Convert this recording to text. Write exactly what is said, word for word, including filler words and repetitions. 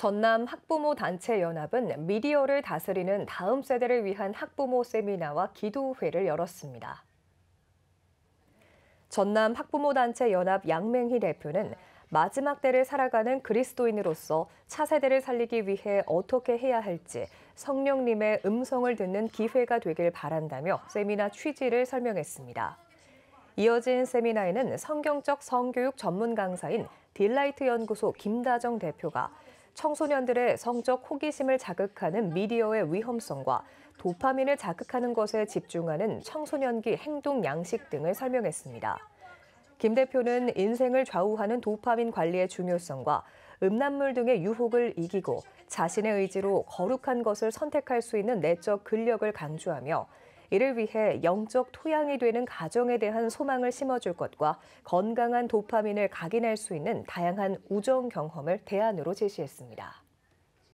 전남학부모단체연합은 미디어를 다스리는 다음 세대를 위한 학부모 세미나와 기도회를 열었습니다. 전남학부모단체연합 양맹희 대표는 마지막 때를 살아가는 그리스도인으로서 차세대를 살리기 위해 어떻게 해야 할지 성령님의 음성을 듣는 기회가 되길 바란다며 세미나 취지를 설명했습니다. 이어진 세미나에는 성경적 성교육 전문 강사인 딜라이트 연구소 김다정 대표가 청소년들의 성적 호기심을 자극하는 미디어의 위험성과 도파민을 자극하는 것에 집중하는 청소년기 행동 양식 등을 설명했습니다. 김 대표는 인생을 좌우하는 도파민 관리의 중요성과 음란물 등의 유혹을 이기고 자신의 의지로 거룩한 것을 선택할 수 있는 내적 근력을 강조하며 이를 위해 영적 토양이 되는 가정에 대한 소망을 심어줄 것과 건강한 도파민을 각인할 수 있는 다양한 우정 경험을 대안으로 제시했습니다.